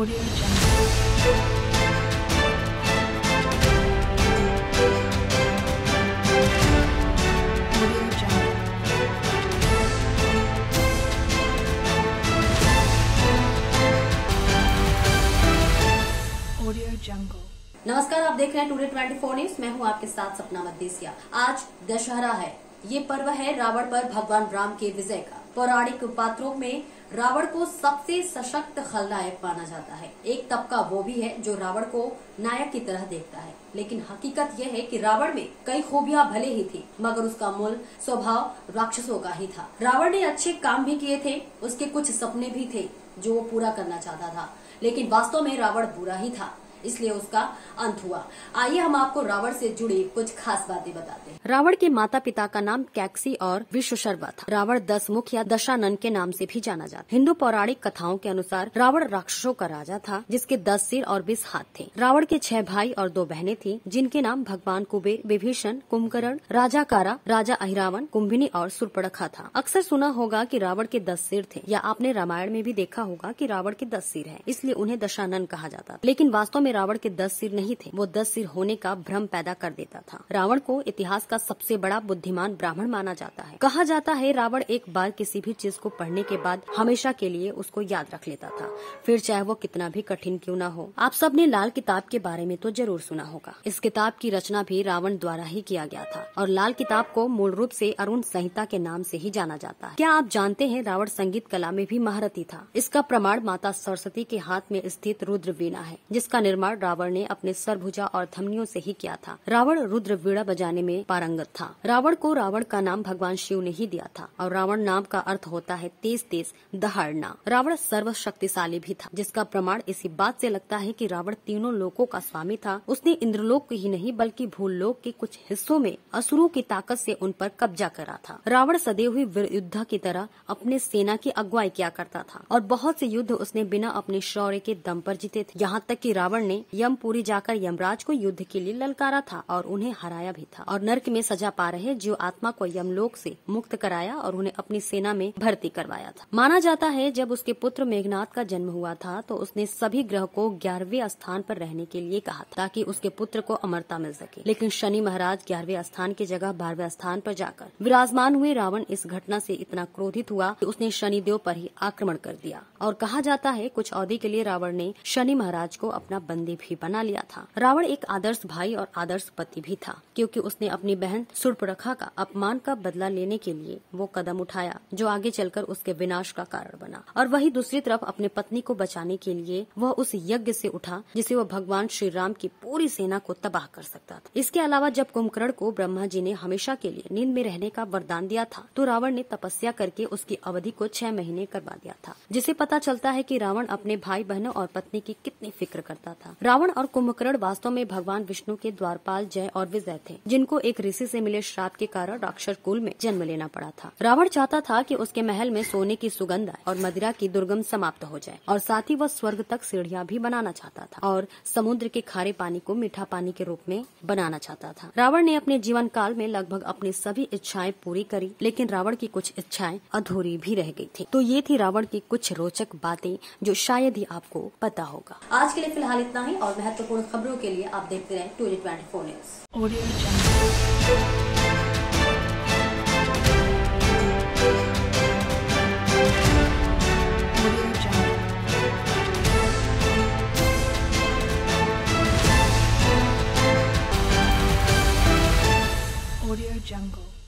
नमस्कार, आप देख रहे हैं टुडे 24 न्यूज़। मैं हूं आपके साथ सपना मत देसिया। आज दशहरा है। ये पर्व है रावण पर भगवान राम के विजय का। पौराणिक पात्रों में रावण को सबसे सशक्त खलनायक माना जाता है। एक तबका वो भी है जो रावण को नायक की तरह देखता है, लेकिन हकीकत यह है कि रावण में कई खूबियां भले ही थी, मगर उसका मूल स्वभाव राक्षसों का ही था। रावण ने अच्छे काम भी किए थे, उसके कुछ सपने भी थे जो वो पूरा करना चाहता था, लेकिन वास्तव में रावण बुरा ही था, इसलिए उसका अंत हुआ। आइए हम आपको रावण से जुड़ी कुछ खास बातें बताते हैं। रावण के माता पिता का नाम कैक्सी और विश्व था। रावण दस मुख या दशानन के नाम से भी जाना जाता। हिंदू पौराणिक कथाओं के अनुसार रावण राक्षसों का राजा था, जिसके 10 सिर और 20 हाथ थे। रावण के 6 भाई और 2 बहनें थीं, जिनके नाम भगवान कुबेर, विभीषण, कुमकरण, राजा कारा, राजा अहिरावन, कुम्भिनी और सुरपरखा था। अक्सर सुना होगा कि रावण के 10 सिर थे, या आपने रामायण में भी देखा होगा कि रावण के 10 सिर है, इसलिए उन्हें दशानन कहा जाता। लेकिन वास्तव रावण के 10 सिर नहीं थे, वो 10 सिर होने का भ्रम पैदा कर देता था। रावण को इतिहास का सबसे बड़ा बुद्धिमान ब्राह्मण माना जाता है। कहा जाता है रावण एक बार किसी भी चीज को पढ़ने के बाद हमेशा के लिए उसको याद रख लेता था, फिर चाहे वो कितना भी कठिन क्यों ना हो। आप सब ने लाल किताब के बारे में तो जरूर सुना होगा। इस किताब की रचना भी रावण द्वारा ही किया गया था, और लाल किताब को मूल रूप से अरुण संहिता के नाम से ही जाना जाता है। क्या आप जानते हैं रावण संगीत कला में भी महारथी था। इसका प्रमाण माता सरस्वती के हाथ में स्थित रुद्र वीड़ा है, जिसका निर्माण रावण ने अपने सरभुजा और धमनियों से ही किया था। रावण रुद्र वीड़ा बजाने में पारंगत था। रावण को रावण का नाम भगवान शिव ने ही दिया था, और रावण नाम का अर्थ होता है तेज तेज दहाड़ना। रावण सर्वशक्तिशाली भी था, जिसका प्रमाण इसी बात से लगता है कि रावण तीनों लोकों का स्वामी था। उसने इंद्रलोक ही नहीं बल्कि भूलोक के कुछ हिस्सों में असुरों की ताकत से उन पर कब्जा करा था। रावण सदैव ही वीर योद्धा की तरह अपने सेना की अगुवाई किया करता था, और बहुत से युद्ध उसने बिना अपने शौर्य के दम पर जीते थे। यहाँ तक कि रावण ने यमपुरी जाकर यमराज को युद्ध के लिए ललकारा था और उन्हें हराया भी था, और नर्क में सजा पा रहे जीव आत्मा को यमलोक से मुक्त कराया और उन्हें अपनी सेना में भर्ती करवाया था। माना जाता है जब उसके पुत्र मेघनाथ का जन्म हुआ था तो उसने सभी ग्रह को 11वें स्थान पर रहने के लिए कहा था, ताकि उसके पुत्र को अमरता मिल सके। लेकिन शनि महाराज 11वें स्थान की जगह 12वें स्थान पर जाकर विराजमान हुए। रावण इस घटना से इतना क्रोधित हुआ कि उसने शनिदेव पर ही आक्रमण कर दिया, और कहा जाता है कुछ अवधि के लिए रावण ने शनि महाराज को अपना बंदी भी बना लिया था। रावण एक आदर्श भाई और आदर्श पति भी था, क्योंकि उसने अपनी बहन सुर्पणखा का अपमान का बदला लेने के लिए वो कदम उठाया जो आगे चलकर उसके विनाश का कारण बना। और वही दूसरी तरफ अपने पत्नी को बचाने के लिए वह उस यज्ञ से उठा जिसे वह भगवान श्री राम की पूरी सेना को तबाह कर सकता था। इसके अलावा जब कुंभकर्ण को ब्रह्मा जी ने हमेशा के लिए नींद में रहने का वरदान दिया था, तो रावण ने तपस्या करके उसकी अवधि को 6 महीने करवा दिया था, जिसे पता चलता है कि रावण अपने भाई बहनों और पत्नी की कितनी फिक्र करता था। रावण और कुंभकर्ण वास्तव में भगवान विष्णु के द्वारपाल जय और विजय थे, जिनको एक ऋषि से मिले श्राप के कारण राक्षस कुल में जन्म लेना पड़ा था। रावण चाहता था कि उसके महल में सोने की सुगंध और मदिरा की दुर्गंध समाप्त हो जाए, और साथ ही वह स्वर्ग तक सीढ़ियां भी बनाना चाहता था, और समुद्र के खारे पानी को मीठा पानी के रूप में बनाना चाहता था। रावण ने अपने जीवन काल में लगभग अपनी सभी इच्छाएं पूरी करी, लेकिन रावण की कुछ इच्छाएं अधूरी भी रह गई थी। तो ये थी रावण की कुछ रोचक बातें जो शायद ही आपको पता होगा। आज के लिए फिलहाल इतना ही, और महत्वपूर्ण खबरों के लिए आप देखते रहें टुडे 24 न्यूज़।